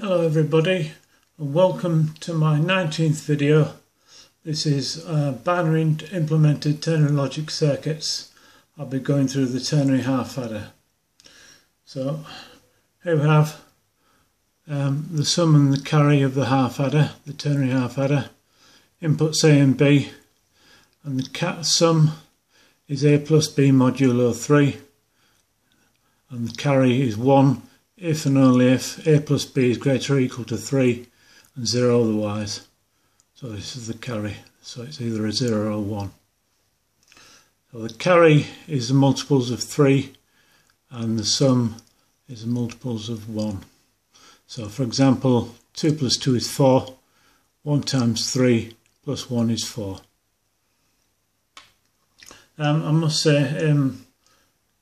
Hello everybody and welcome to my 19th video. This is binary implemented ternary logic circuits. I'll be going through the ternary half adder. So here we have the sum and the carry of the half adder, the ternary half adder, inputs A and B, and the sum is A plus B modulo 3 and the carry is 1 if and only if A plus B is greater or equal to 3 and 0 otherwise. So this is the carry, so it's either a 0 or 1. So the carry is the multiples of 3 and the sum is the multiples of 1. So for example, 2 plus 2 is 4, 1 times 3 plus 1 is 4. I must say,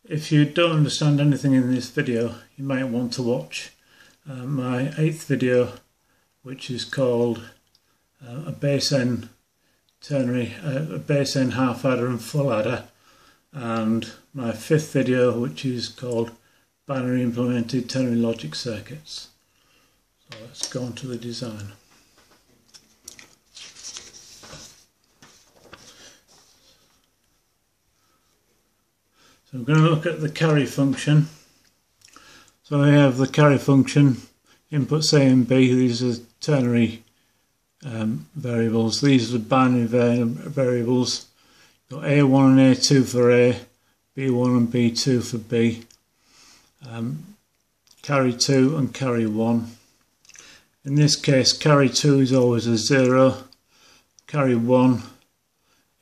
if you don't understand anything in this video, you might want to watch my 8th video, which is called a base N half adder and full adder, and my 5th video, which is called binary implemented ternary logic circuits. So let's go on to the design. So we're going to look at the carry function. So we have the carry function, inputs A and B. These are ternary variables. These are binary variables. You've got A1 and A2 for A, B1 and B2 for B, carry 2 and carry 1. In this case, carry 2 is always a 0, carry 1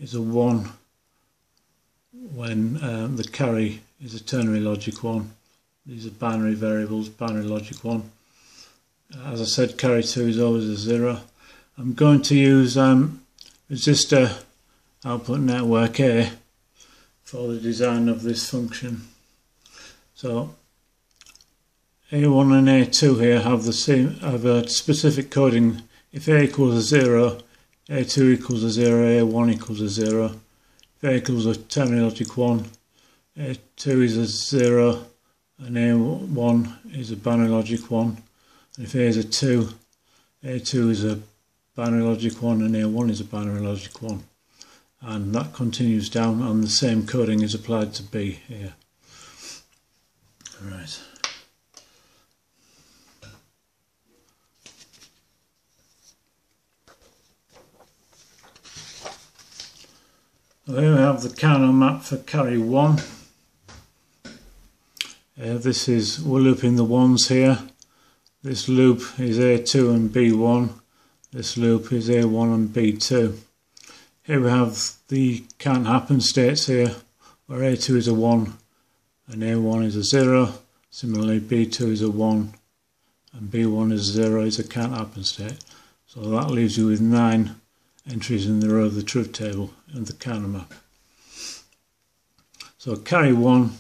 is a 1. When the carry is a ternary logic 1. These are binary variables, binary logic 1. As I said, carry 2 is always a 0. I'm going to use resistor output network A for the design of this function. So A1 and A2 here have the same, have a specific coding. If A equals a 0, A2 equals a 0, A1 equals a 0. A equals a ternary logic 1, A2 is a 0 and A1 is a binary logic 1, and if A is a 2, A2 is a binary logic 1 and A1 is a binary logic 1, and that continues down, and the same coding is applied to B here. Alright. Well, here we have the Carnot map for carry 1. This is, we're looping the 1s here. This loop is A2 and B1. This loop is A1 and B2. Here we have the can't happen states here, where A2 is a 1 and A1 is a 0. Similarly, B2 is a 1 and B1 is a 0, is a can't happen state. So that leaves you with 9 entries in the row of the truth table and the Carnot map. So carry 1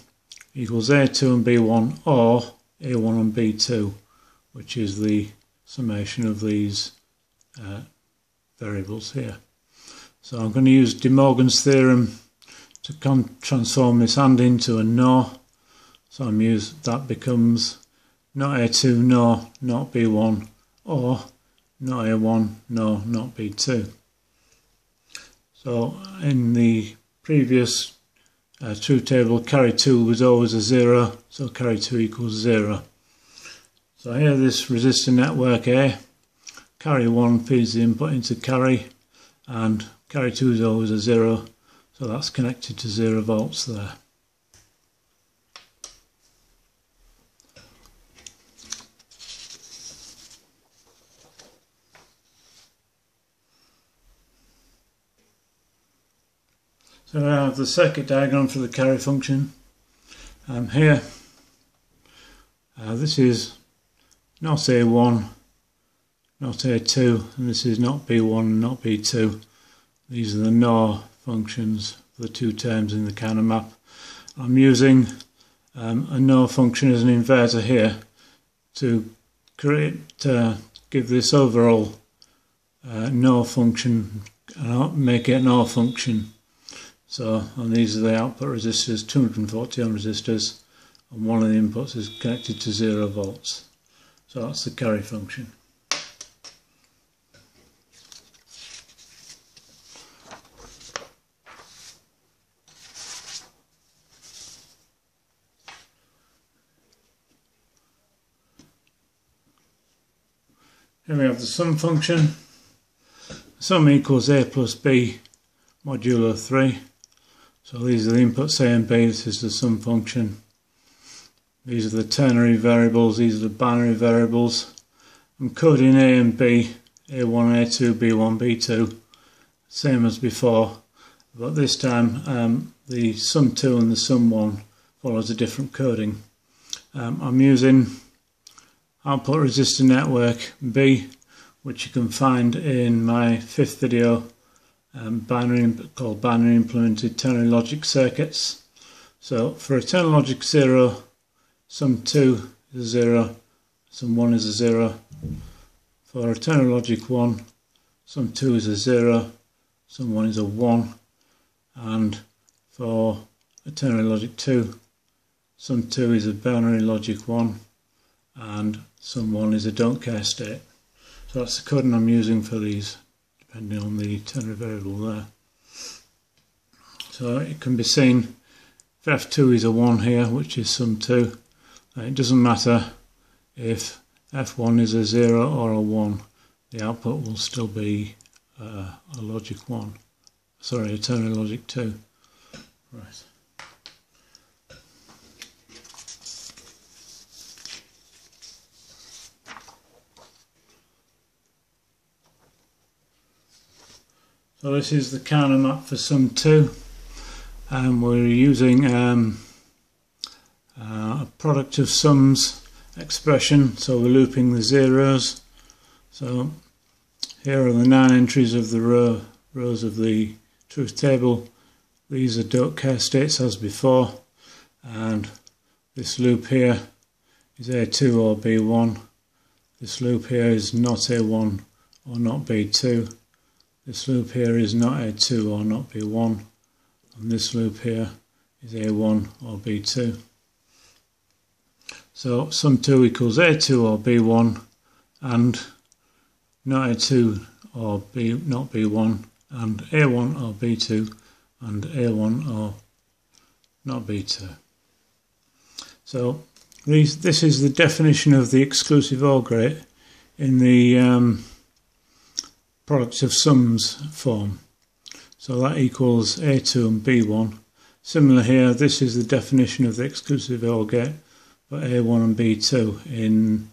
equals A2 and B1 or A1 and B2, which is the summation of these variables here. So I'm going to use De Morgan's theorem to transform this AND into a NOR. So I'm used, that becomes not A2, NOR, not B1, or not A1, NOR, not B2. So in the previous truth table, carry 2 was always a 0, so carry 2 equals 0. So here this resistor network A, carry 1 feeds the input into carry, and carry 2 is always a 0, so that's connected to 0 volts there. So we have the circuit diagram for the carry function. Here, this is not A1, not A2, and this is not B1 and not B2. These are the NOR functions for the two terms in the Carnot map. I'm using a NOR function as an inverter here to create, give this overall NOR function and make it an OR function. So, and these are the output resistors, 240 ohm resistors, and one of the inputs is connected to 0 volts. So that's the carry function. Here we have the sum function. Sum equals a plus b modulo 3. So these are the inputs a and b, this is the sum function. These are the ternary variables, these are the binary variables. I'm coding a and b, a1, a2, b1, b2, same as before, but this time the sum 2 and the sum 1 follows a different coding. I'm using output resistor network B, which you can find in my 5th video called Binary Implemented Ternary Logic Circuits. So for a ternary logic 0, sum 2 is a 0, sum 1 is a 0. For a ternary logic 1, sum 2 is a 0, sum 1 is a 1. And for a ternary logic 2, sum 2 is a binary logic 1. And sum 1 is a don't care state. So that's the coding I'm using for these, depending on the ternary variable there. So it can be seen if f2 is a 1 here, which is sum 2, it doesn't matter if f1 is a 0 or a 1, the output will still be a logic 1, sorry, a ternary logic 2. Right. So this is the Karner map for sum 2, and we're using a product of sums expression, so we're looping the zeros. So here are the 9 entries of the rows of the truth table. These are don't care states as before, and this loop here is A2 or B1. This loop here is not A1 or not B2. This loop here is not A2 or not B1, and this loop here is A1 or B2. So sum 2 equals A2 or B1, and not A2 or not B1, and A1 or B2, and A1 or not B2. So this is the definition of the exclusive OR gate in the product of sums form. So that equals A2 and B1. Similar here, this is the definition of the exclusive OR gate for A1 and B2 in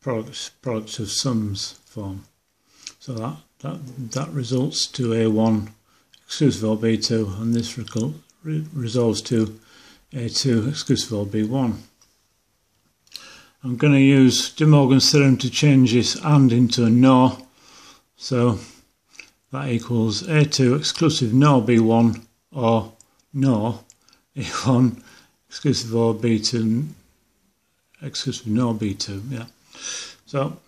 product of sums form. So that results to A1 exclusive OR B2, and this resolves to A2 exclusive OR B1. I'm going to use De Morgan's theorem to change this AND into a NOR. So that equals A2 exclusive NOR B1 or NOR A1 exclusive OR B2 exclusive NOR B2. Yeah. So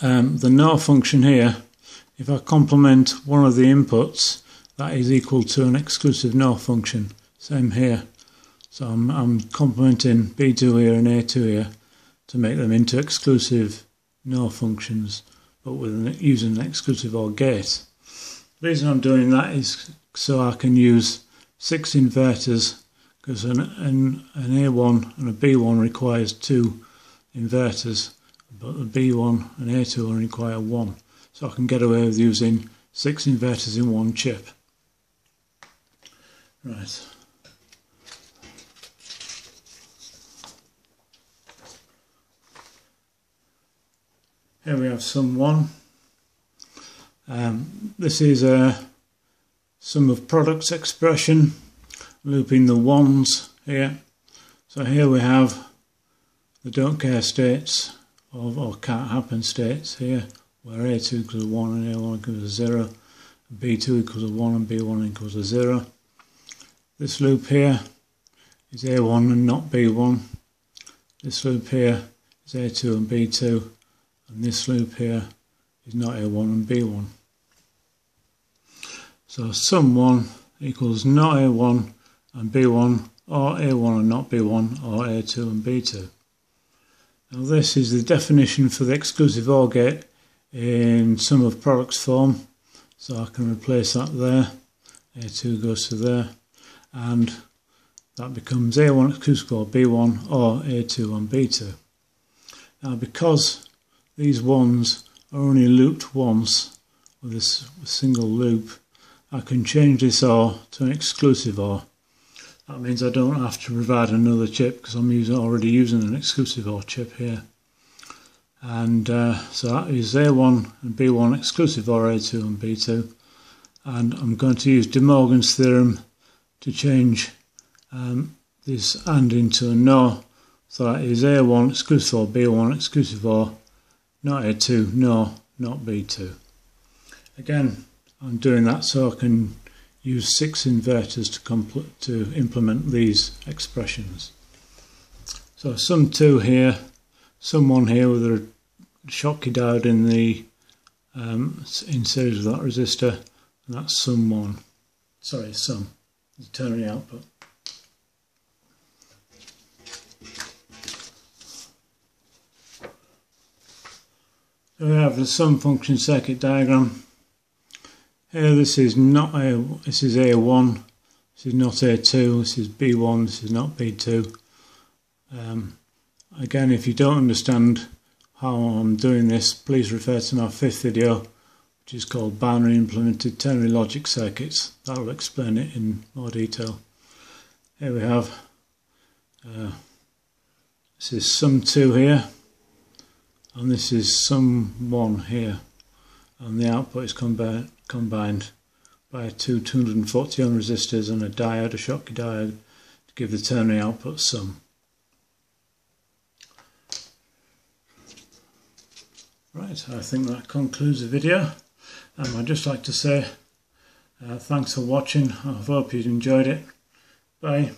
the NOR function here, if I complement one of the inputs, that is equal to an exclusive NOR function. Same here. So I'm complementing B2 here and A2 here to make them into exclusive NOR functions, but using an exclusive OR gate. The reason I'm doing that is so I can use 6 inverters, because an A1 and a B1 requires 2 inverters, but the B1 and A2 only require 1. So I can get away with using 6 inverters in one chip. Right. Here we have sum 1. This is a sum of products expression, looping the ones here. So here we have the don't care states or can't happen states here, where A2 equals 1 and A1 equals 0, B2 equals 1 and B1 equals 0. This loop here is A1 and not B1. This loop here is A2 and B2. And this loop here is not A1 and B1. So sum 1 equals not A1 and B1, or A1 and not B1, or A2 and B2. Now this is the definition for the exclusive OR gate in sum of products form, so I can replace that there. A2 goes to there, and that becomes A1 exclusive OR B1 or A2 and B2. Now because these ones are only looped once with this single loop, I can change this OR to an exclusive OR. That means I don't have to provide another chip because I'm already using an exclusive OR chip here. And so that is A1 and B1 exclusive OR A2 and B2. And I'm going to use De Morgan's theorem to change this AND into a NOR. So that is A1 exclusive OR B1 exclusive OR, not A2, NOR, not B2. Again, I'm doing that so I can use 6 inverters to implement these expressions. So sum 2 here, sum 1 here with a Schottky diode in the in series with that resistor, and that's sum 1. Sorry, sum, the ternary output. So we have the sum function circuit diagram. Here this is not A, this is A1, this is not A2, this is B1, this is not B2. Again, if you don't understand how I'm doing this, please refer to my 5th video, which is called Binary Implemented Ternary Logic Circuits. That will explain it in more detail. Here we have, this is sum 2 here, and this is sum 1 here, and the output is combined by two 240 ohm resistors and a diode, a Schottky diode, to give the ternary output sum. Right, I think that concludes the video. I'd just like to say thanks for watching. I hope you've enjoyed it. Bye.